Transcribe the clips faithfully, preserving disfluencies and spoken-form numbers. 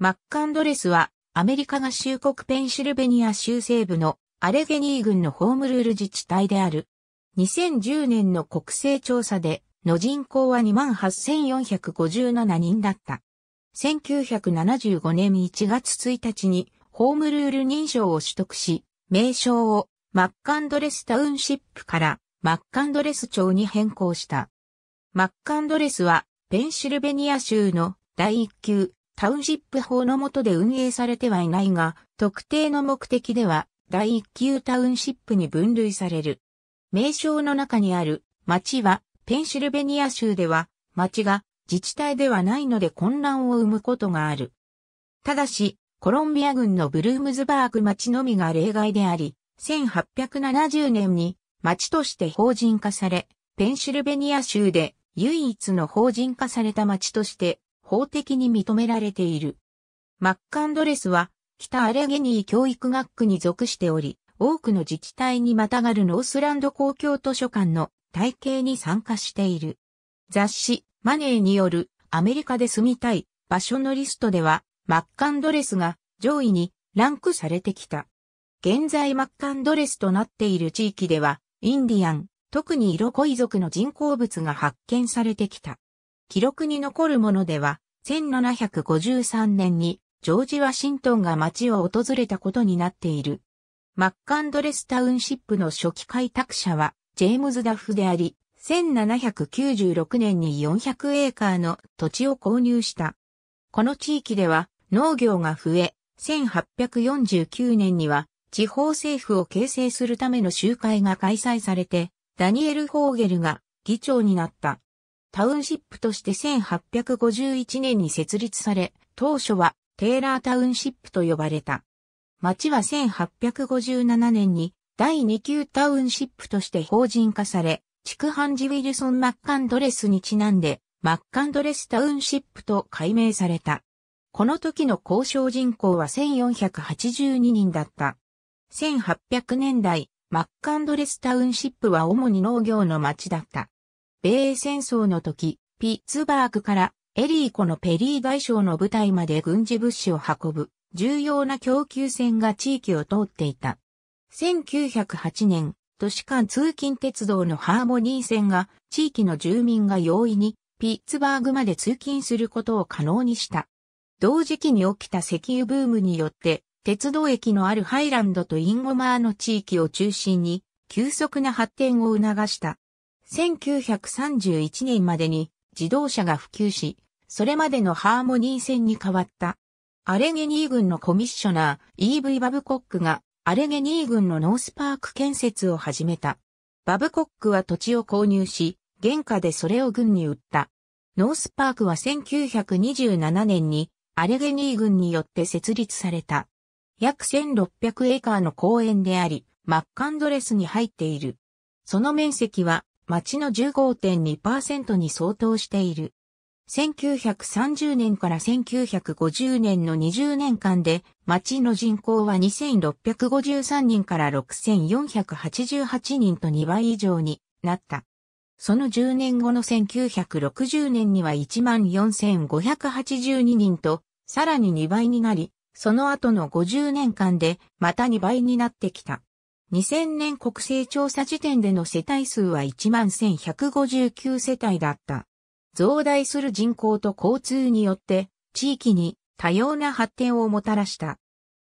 マッカンドレスは、アメリカ合衆国ペンシルベニア州西部のアレゲニー郡のホームルール自治体である。にせんじゅうねんの国勢調査で、の人口は にまんはっせんよんひゃくごじゅうなな 人だった。せんきゅうひゃくななじゅうごねんいちがつついたちに、ホームルール認証を取得し、名称をマッカンドレスタウンシップからマッカンドレス町に変更した。マッカンドレスは、ペンシルベニア州のだいいっきゅうタウンシップ法の下で運営されてはいないが、特定の目的ではだいいっきゅうタウンシップに分類される。名称の中にある町は、ペンシルベニア州では、町が自治体ではないので混乱を生むことがある。ただし、コロンビア郡のブルームズバーグ町のみが例外であり、せんはっぴゃくななじゅうねんに町として法人化され、ペンシルベニア州で唯一の法人化された町として、法的に認められている。マッカンドレスは北アレゲニー教育学区に属しており、多くの自治体にまたがるノースランド公共図書館の体系に参加している。雑誌マネーによるアメリカで住みたい場所のリストではマッカンドレスが上位にランクされてきた。現在マッカンドレスとなっている地域ではインディアン、特にイロコイ族の人工物が発見されてきた。記録に残るものでは、せんななひゃくごじゅうさんねんにジョージ・ワシントンが町を訪れたことになっている。マッカンドレスタウンシップの初期開拓者はジェームズ・ダフであり、せんななひゃくきゅうじゅうろくねんによんひゃくエーカーの土地を購入した。この地域では農業が増え、せんはっぴゃくよんじゅうきゅうねんには地方政府を形成するための集会が開催されて、ダニエル・ホーゲルが議長になった。タウンシップとしてせんはっぴゃくごじゅういちねんに設立され、当初はテーラータウンシップと呼ばれた。町はせんはっぴゃくごじゅうななねんにだいにきゅうタウンシップとして法人化され、築判事ウィルソン・マッカンドレスにちなんで、マッカンドレスタウンシップと改名された。この時の交渉人口はせんよんひゃくはちじゅうににんだった。せんはっぴゃくねんだい、マッカンドレスタウンシップは主に農業の町だった。米英戦争の時、ピッツバーグからエリー湖のペリー外相の部隊まで軍事物資を運ぶ重要な供給線が地域を通っていた。せんきゅうひゃくはちねん、都市間通勤鉄道のハーモニー線が地域の住民が容易にピッツバーグまで通勤することを可能にした。同時期に起きた石油ブームによって鉄道駅のあるハイランドとインゴマーの地域を中心に急速な発展を促した。せんきゅうひゃくさんじゅういちねんまでに自動車が普及し、それまでのハーモニー線に変わった。アレゲニー郡のコミッショナー、イーブイ・バブコックがアレゲニー郡のノースパーク建設を始めた。バブコックは土地を購入し、原価でそれを郡に売った。ノースパークはせんきゅうひゃくにじゅうななねんにアレゲニー郡によって設立された。約せんろっぴゃくエーカーの公園であり、マッカンドレスに入っている。その面積は、町の じゅうごてんにパーセント に相当している。せんきゅうひゃくさんじゅうねんからせんきゅうひゃくごじゅうねんのにじゅうねんかんで、町の人口はにせんろっぴゃくごじゅうさんにんからろくせんよんひゃくはちじゅうはちにんとにばい以上になった。そのじゅうねんごのせんきゅうひゃくろくじゅうねんには いちまんよんせんごひゃくはちじゅうににんと、さらににばいになり、その後のごじゅうねんかんでまたにばいになってきた。にせんねん国勢調査時点での世帯数はいちまんせんひゃくごじゅうきゅうせたいだった。増大する人口と交通によって地域に多様な発展をもたらした。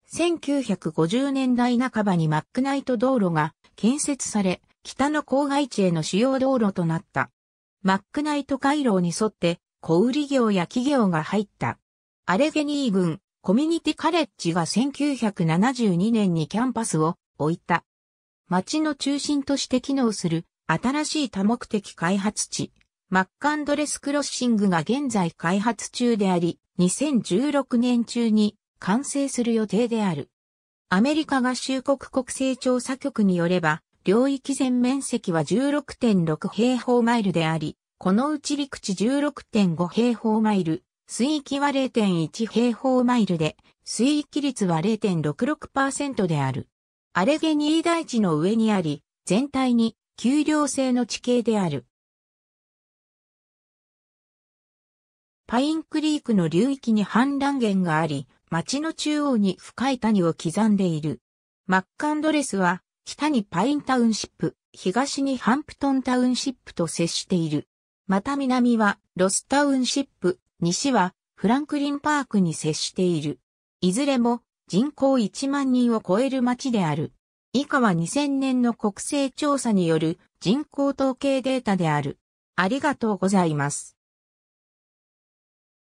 せんきゅうひゃくごじゅうねんだいなかばにマックナイト道路が建設され、北の郊外地への主要道路となった。マックナイト回廊に沿って小売業や企業が入った。アレゲニー郡コミュニティカレッジがせんきゅうひゃくななじゅうにねんにキャンパスを置いた。町の中心として機能する新しい多目的開発地、マッカンドレスクロッシングが現在開発中であり、にせんじゅうろくねん中に完成する予定である。アメリカ合衆国国勢調査局によれば、領域全面積は じゅうろくてんろくへいほうマイルであり、このうち陸地 じゅうろくてんごへいほうマイル、水域は れいてんいちへいほうマイルで、水域率は れいてんろくろくパーセント である。アレゲニー台地の上にあり、全体に丘陵性の地形である。パインクリークの流域に氾濫源があり、町の中央に深い谷を刻んでいる。マッカンドレスは、北にパインタウンシップ、東にハンプトンタウンシップと接している。また南はロスタウンシップ、西はフランクリンパークに接している。いずれも人口いちまんにんを超える町である。以下はにせんねんの国勢調査による人口統計データである。ありがとうございます。